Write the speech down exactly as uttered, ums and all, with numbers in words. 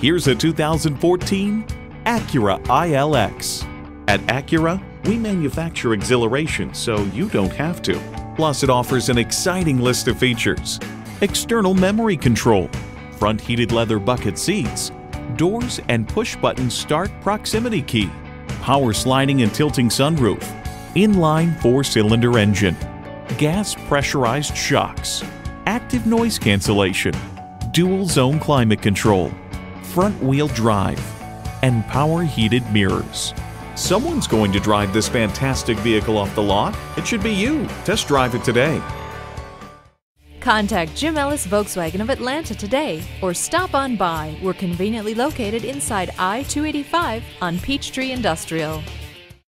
Here's a two thousand fourteen Acura I L X. At Acura, we manufacture exhilaration so you don't have to. Plus, it offers an exciting list of features: external memory control, front heated leather bucket seats, doors and push-button start proximity key, power sliding and tilting sunroof, inline four-cylinder engine, gas pressurized shocks, active noise cancellation, dual zone climate control, front wheel drive, and power heated mirrors. Someone's going to drive this fantastic vehicle off the lot. It should be you. Test drive it today. Contact Jim Ellis Volkswagen of Atlanta today or stop on by. We're conveniently located inside I two eighty-five on Peachtree Industrial.